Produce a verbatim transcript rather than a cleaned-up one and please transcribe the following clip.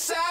side.